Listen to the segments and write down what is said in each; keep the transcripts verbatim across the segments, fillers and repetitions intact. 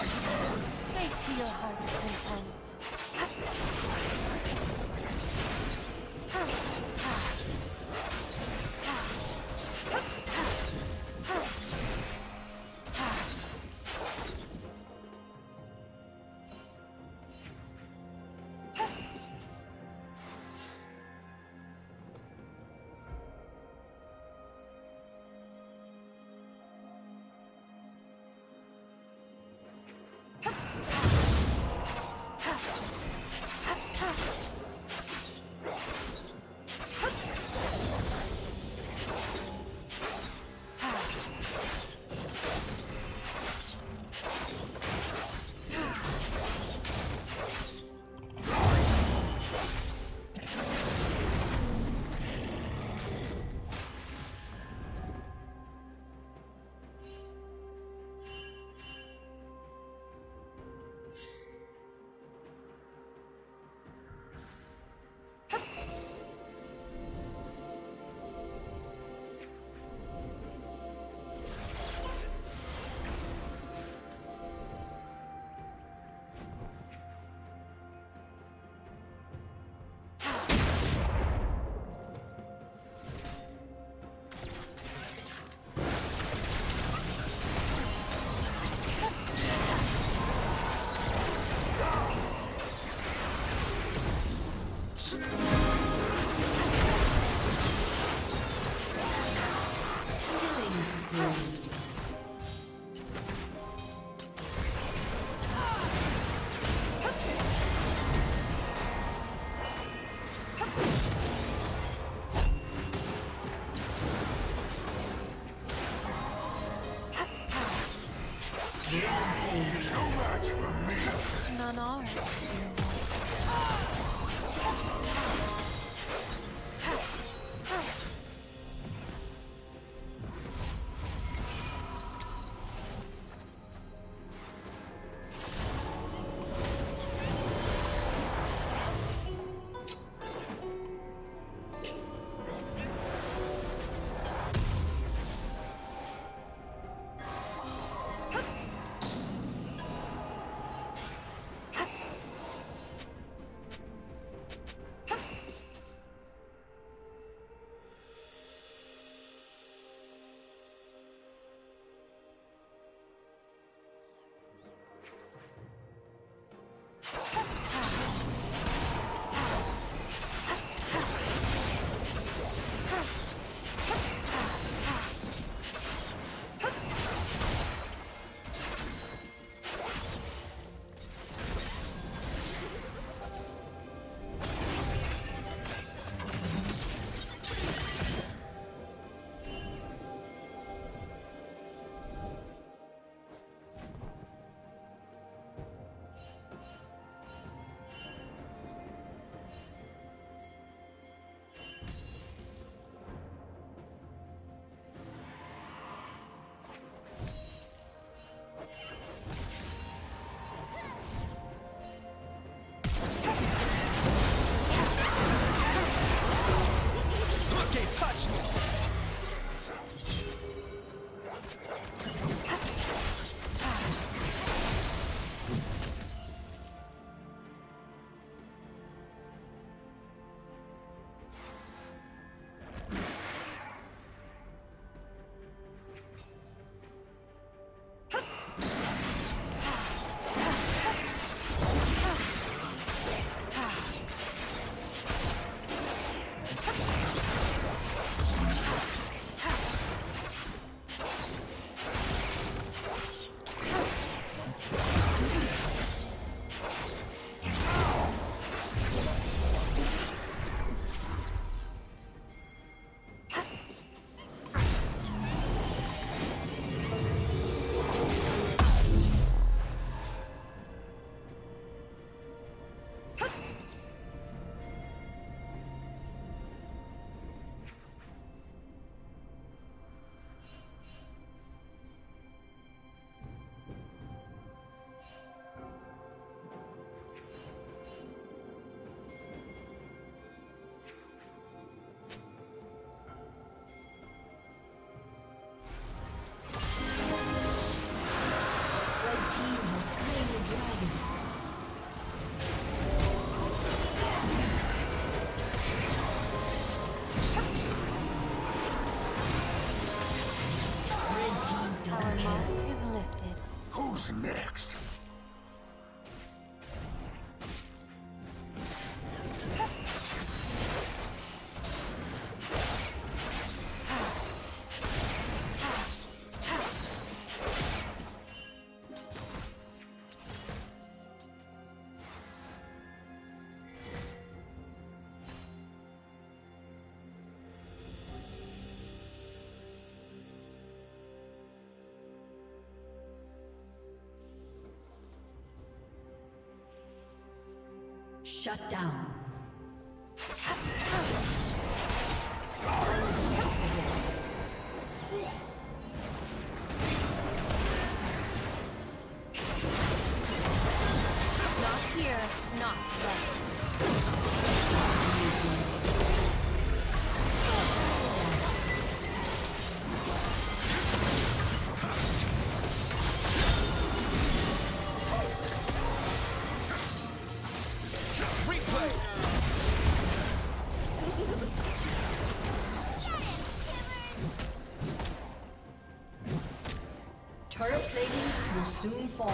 Trace to your heart's lifted. Who's next? Shut down. Not here, not left. Soon fall.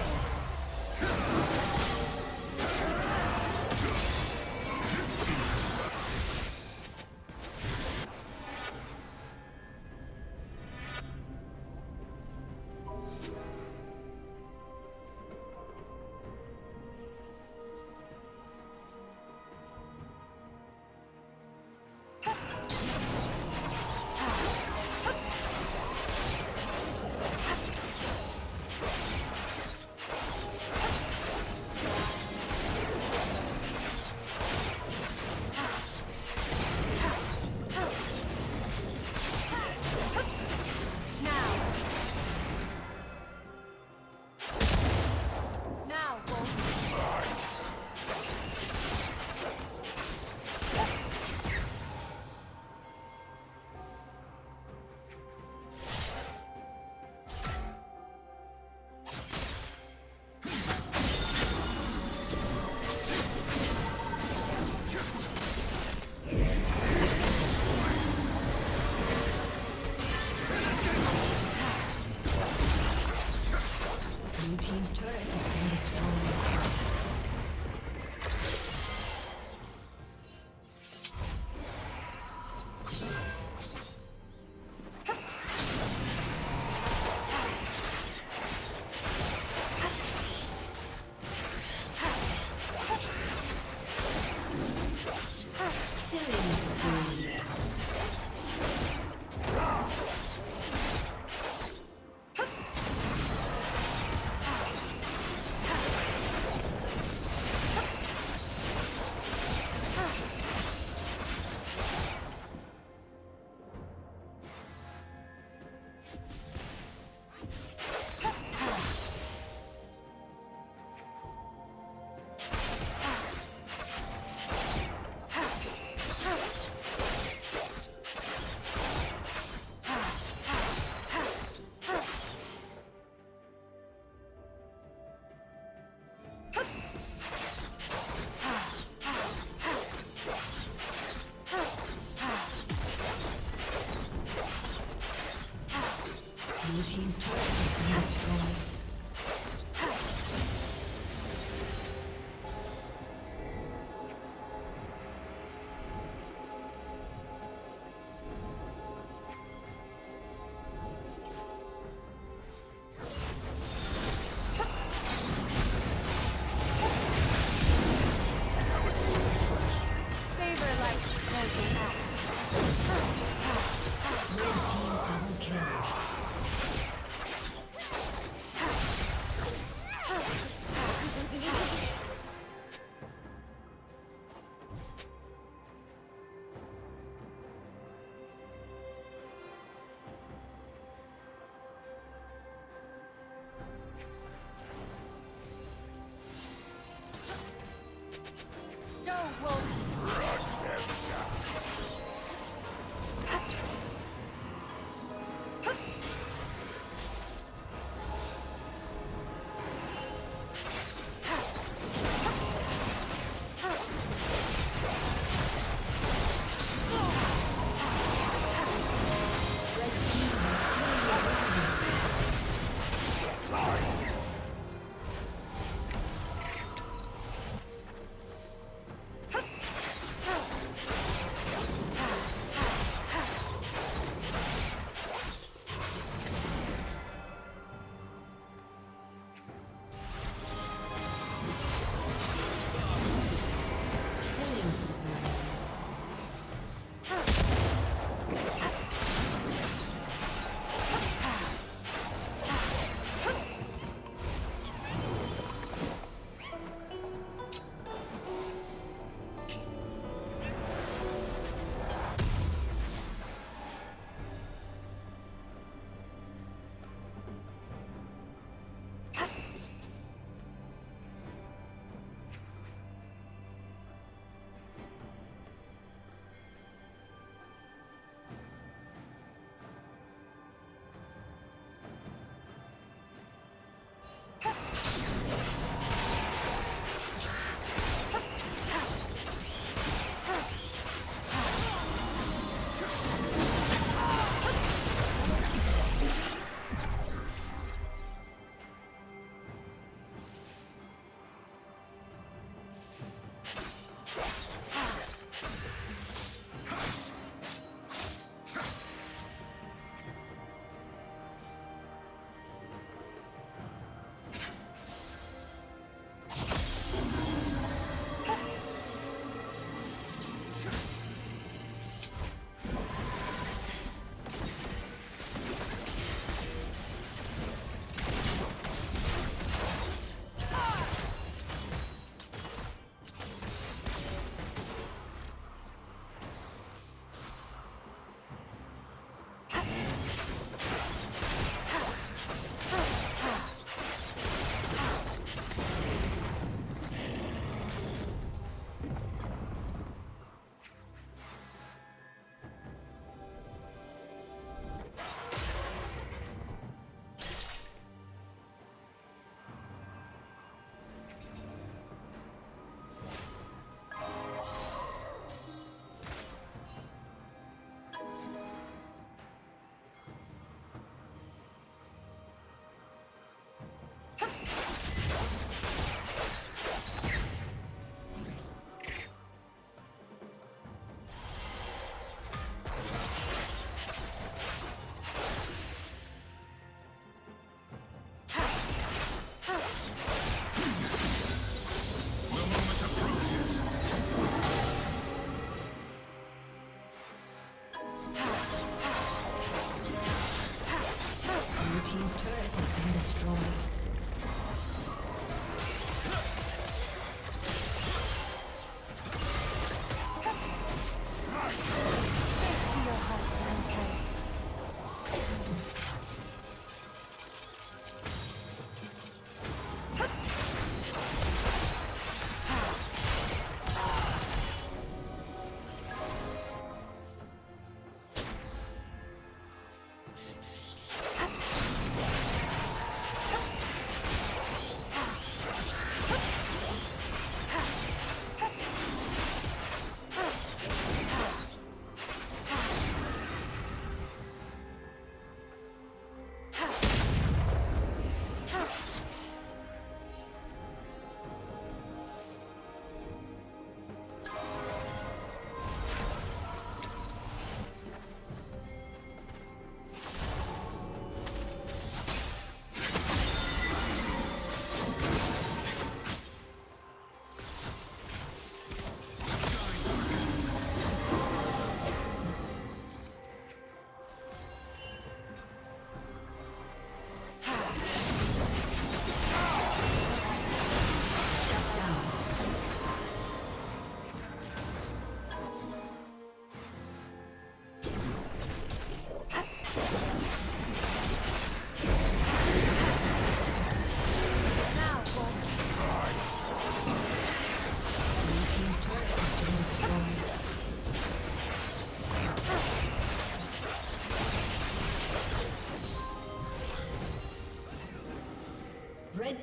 Red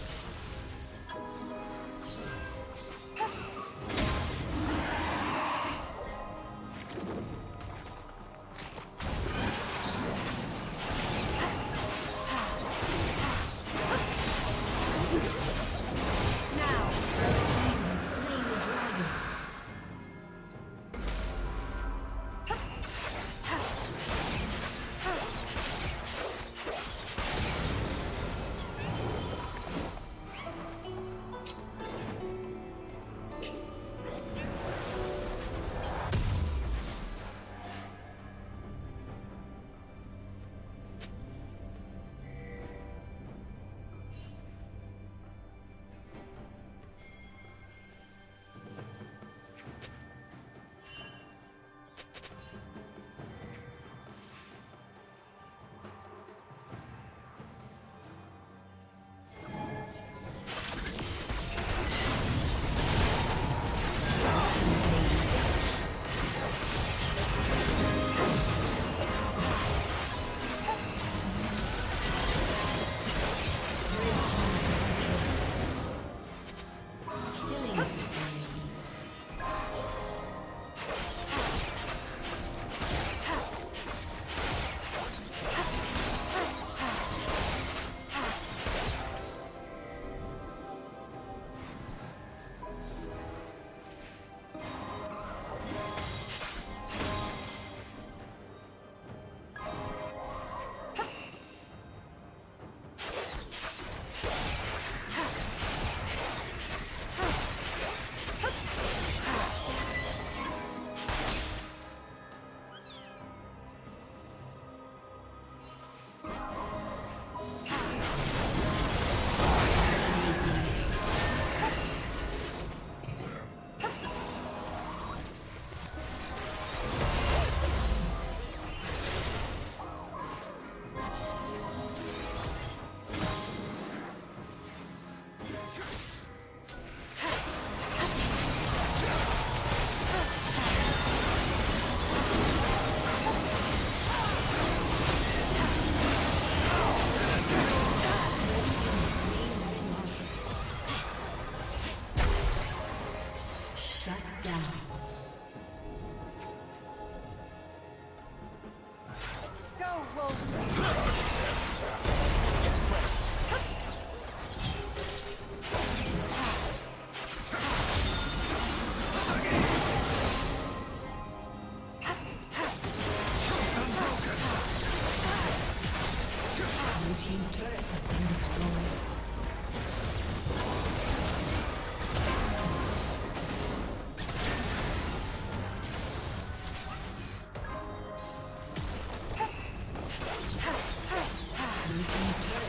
Blue team's turret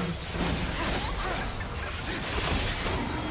has been destroyed.